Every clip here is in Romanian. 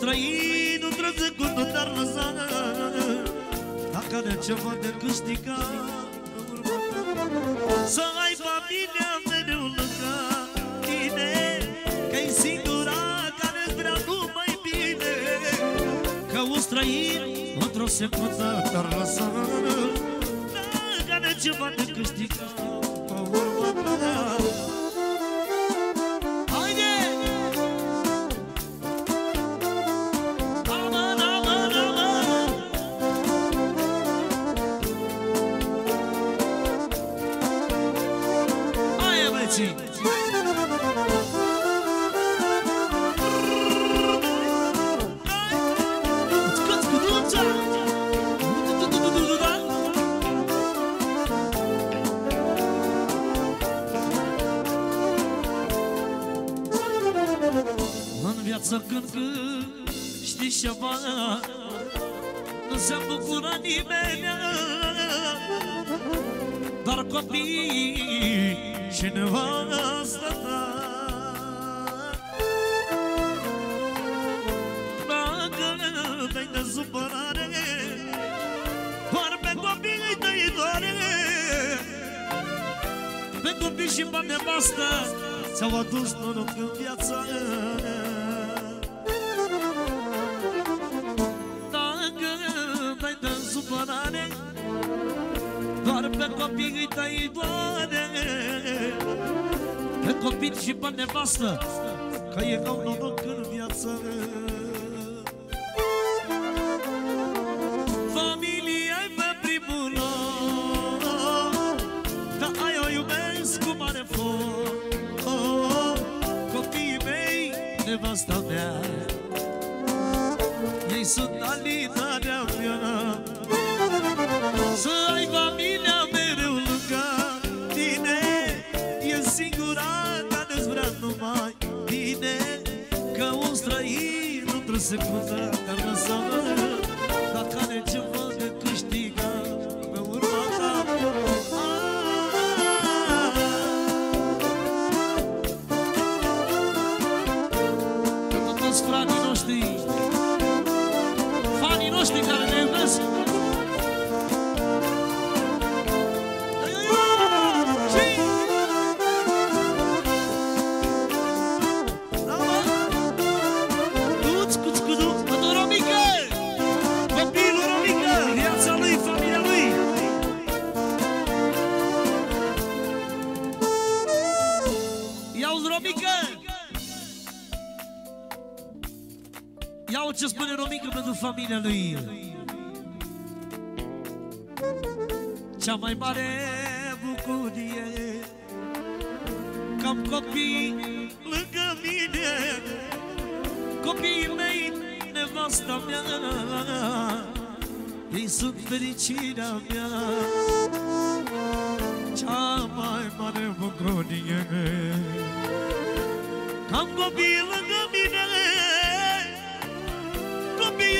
străin, un trăzăcut, dar lăsat. Dacă are ceva de câștigat, să ai familia mereu lângă tine, că-i singura care-ți vrea numai bine. Că un străin, într-o secundă, dar lăsat. Dacă are ceva de câștigat, să când știi ceva, nu se bucură nimeni, doar copiii și nevastă ta. Dacă dai de supărare, doar pe copiii tăi doare. Pe copii și pe nevastă ți-au adus noroc în viața. Doar pe copiii tăi doare, pe copii și pe nevastă, că e ca un noroc în viață. Familia-i pe primul loc, dar ai o iubesc cu mare foc. Copiii mei, nevasta mea, ei sunt alitarea mea. Să ai familia mereu lângă tine, e singura care-ți vrea numai tine. Că un străin într-o secundă te-ar lăsa, dacă are ceva de câștigat pe urma ta. Pentru toți frații noștri, fanii noștri care ne iubesc, ce spune Romică pentru familia lui. Cea mai mare bucurie că am copii lângă mine, copiii mei, nevasta mea, ei sunt fericirea mea. Cea mai mare bucurie că am copii lângă mine, copiii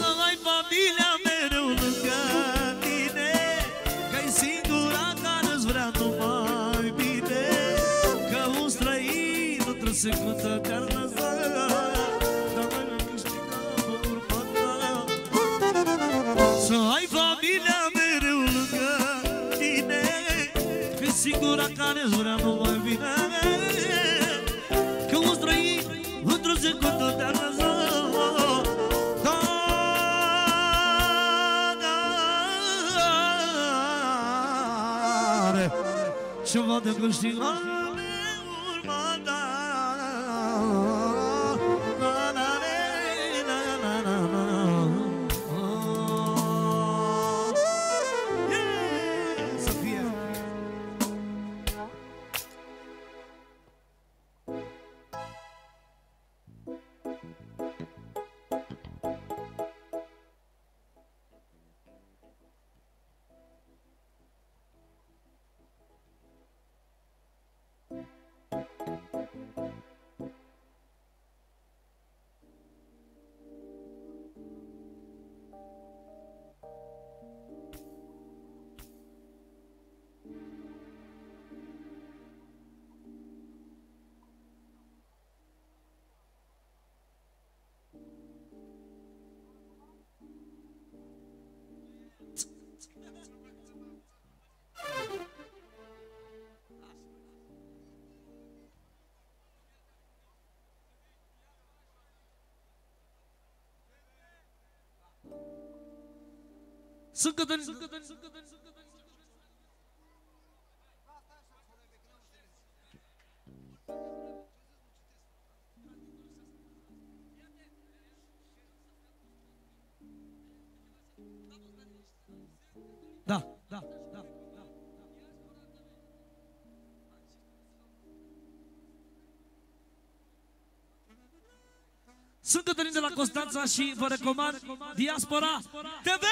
Să ai familia mereu lângă tine, că-i singura care-ți vrea numai bine. Că un străin într-o secundă te-ar lăsa, dar mai nu câștiga pe urma ta. Să ai familia mereu lângă tine, că-i singura care-ți vrea numai bine. Că un străin într-o secundă te-ar lăsa. Ceva de câștigat pe urma ta. Să fie! Sıkıdın. Da. Sunt Cătălin de la Constanța și vă recomand Diaspora TV!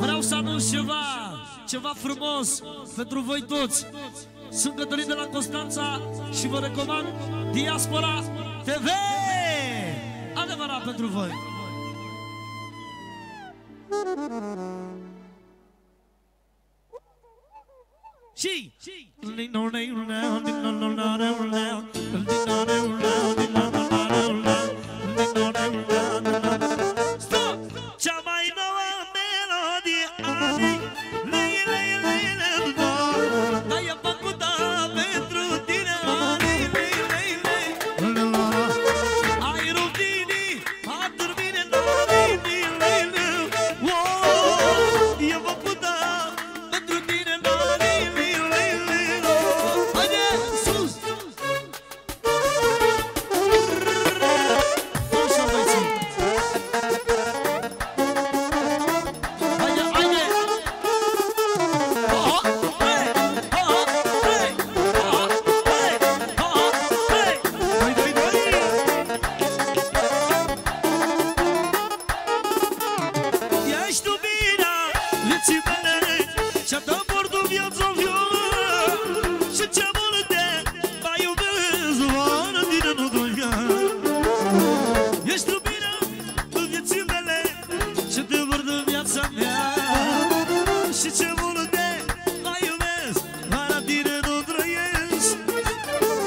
Vreau să anunț ceva frumos pentru voi toți. Sunt Cătălin de la Constanța și vă recomand Diaspora TV! Adevărat pentru voi! Stop! Cea mai nouă melodie a mea, dar e făcută pentru tine. Ai rupt inii, atunci vine e făcută pentru tine. Haide, sus! Așa mai țin. Haide! Ești tu vina vieții mele, ce-a dat bordul viața vioară, și ce-a multe mai iubesc oară din anodolea. Ești tu vina vieții mele, ce-te bordul viața mea, și ce multe mai iubesc oară din anodolea.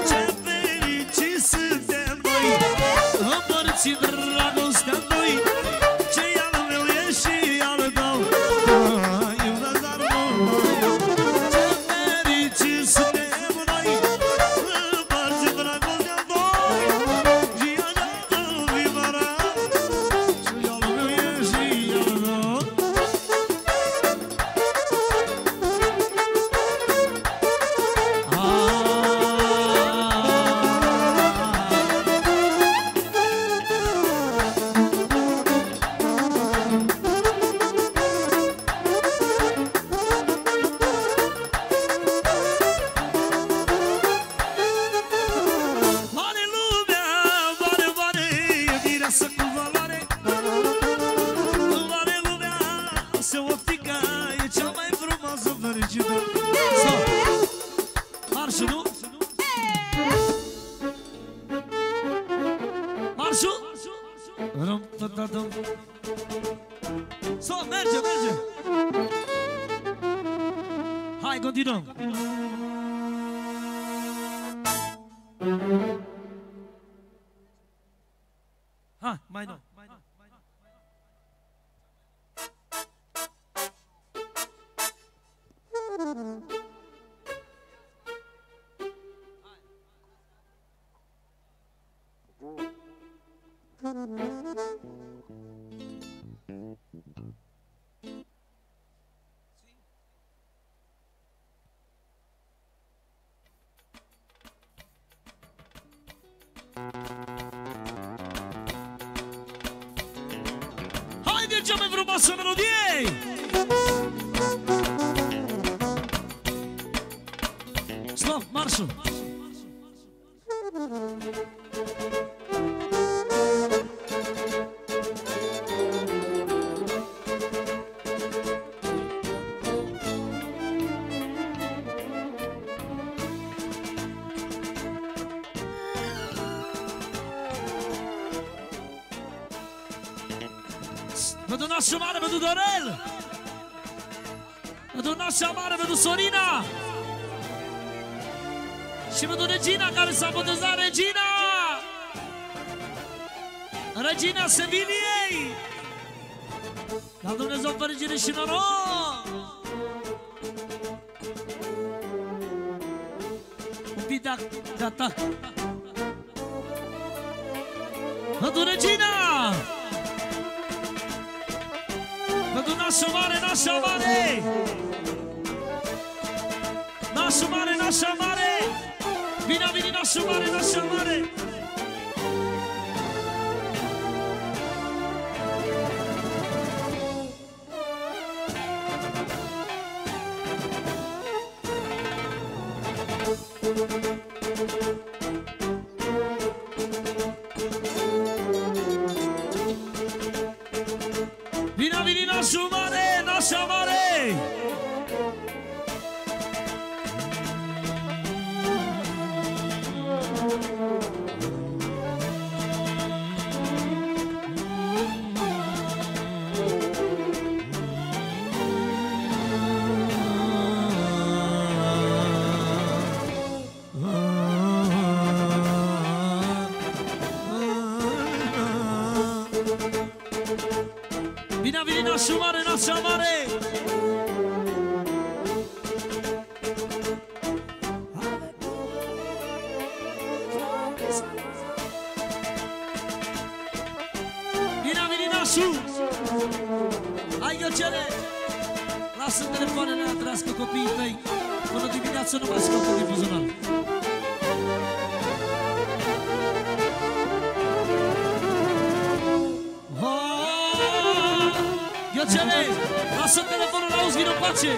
Ce fericit suntem noi, împărțim dragostea noi. Sau merge! Hai, continuăm! Ha, mai nou! Haide, cea mai frumoasă melodie! Stop, marșul! Pentru nașul mare, pentru Dorel! Pentru nașa mare, pentru Sorina! Și pentru Regina, care s-a botezat, Regina! Regina Seviliei! La Dumnezeu fericire și noroc! Upida, gata! Adu Regina! Adu nașul mare, nașul mare! Nașul mare, nașul mare! Vine, vine, nașul mare, nașul mare! Vino, vini, nașul mare, nașul mare! Vina, vina, nașul mare, nașul mare! Vina, vina, nașul! Hai, Ghiocele! Lasă telefoanele atrase cu copiii tăi. Până dimineață nu mai scopă din buzunar. Ghiocele, lasă telefonul, auzi, vino pace!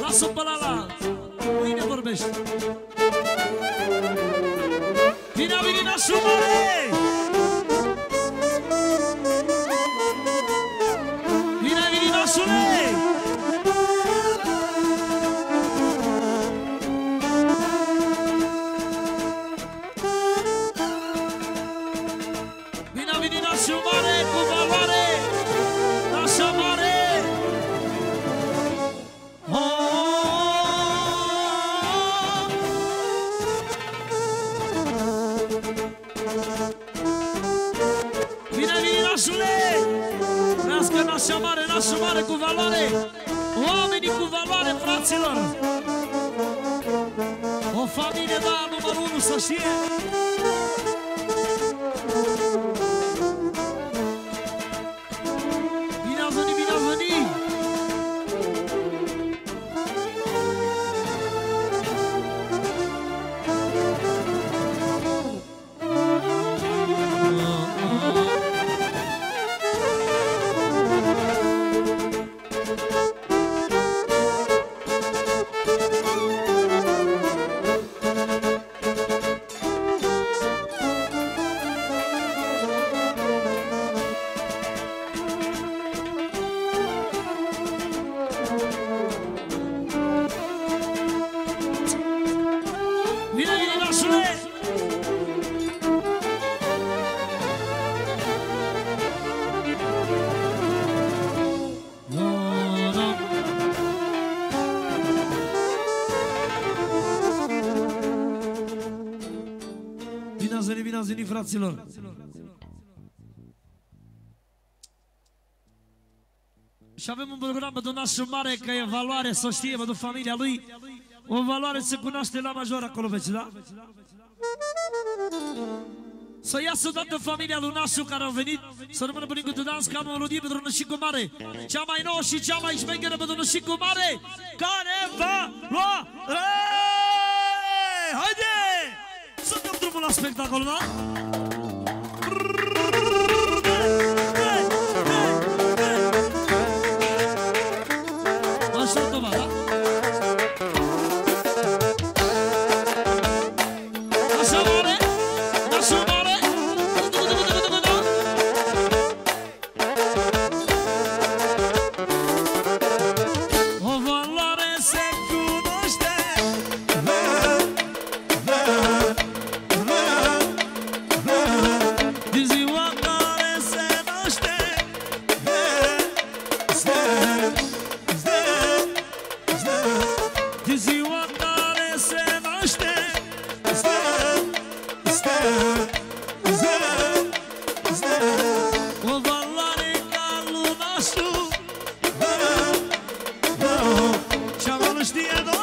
Lasă-o pe la, mâine vorbești! Vina, vine, nașul mare! Vina, vine, nașule! Vina, vine, nașul mare, cu valoare! Nașul mare cu valoare, oamenii cu valoare, fraților! O familie, da, numărul 1, să știe! Bine a venit, bine a venit! Bine ați venit, fraților! Și avem un program pentru nașul mare, că e valoare, să știe, pentru familia lui. O valoare se cunoaște la major acolo veci, da? Să iasă toată familia lui nașul care au venit, să rămână până cu dans, ca am o melodie pentru Nășicu Mare. Cea mai nouă și cea mai șmecheră pentru Nășicu Mare, care va lua haide! Să dăm drumul la spectacol, da? Zero, zero, zero. O valoare ca lumea. știe Domnul.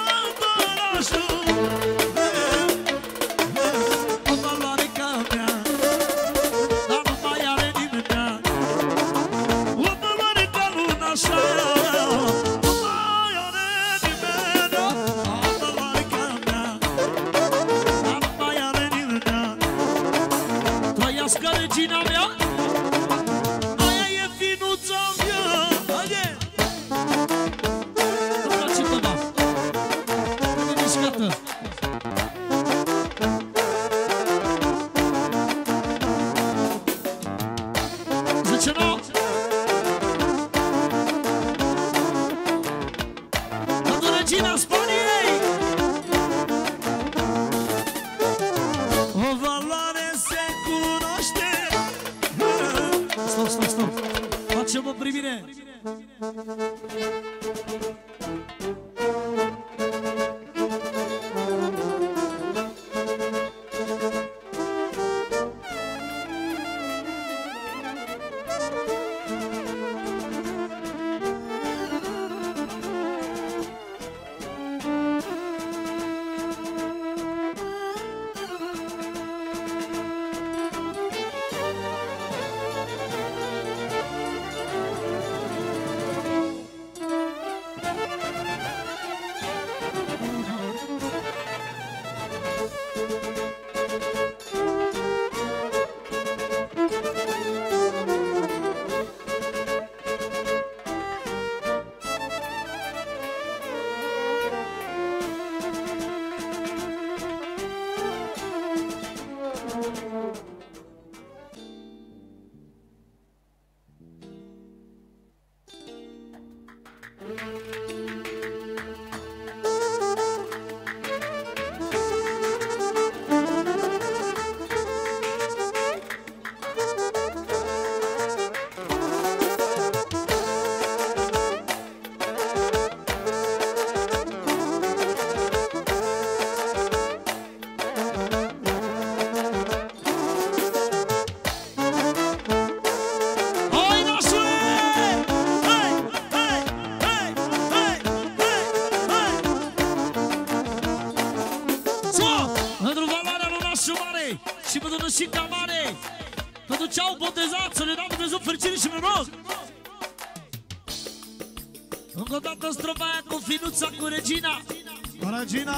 Cu regina,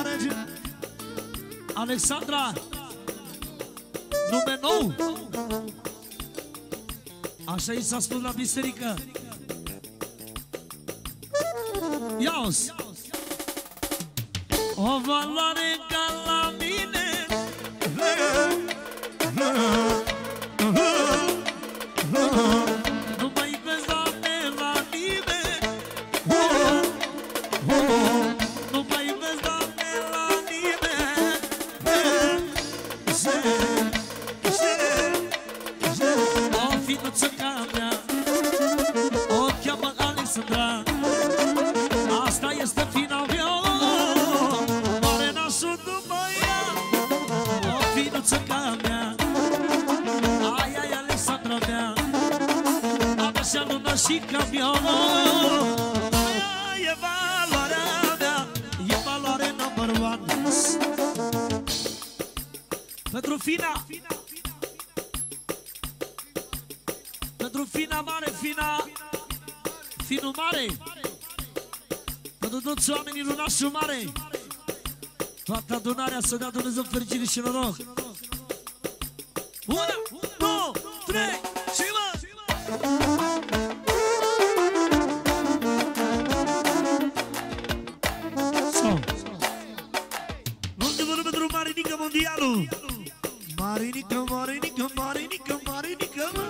regina Alexandra, nume nou. Așa i s-a spus la biserică. Ia-o-s. O valoare ca la mine, nu mă iubesc, Doamne, la nimeni. Și camionul e valoarea mea, e valoare number one. Pentru Fina, pentru Fina mare, Fina, Finul mare, pentru toți oamenii Lunașul mare. Toată adunarea să dea Dumnezeu fericire și noroc. 1, 2, 3 și mă! Marinica, Marinica, Marinica, Marinica, Marinica.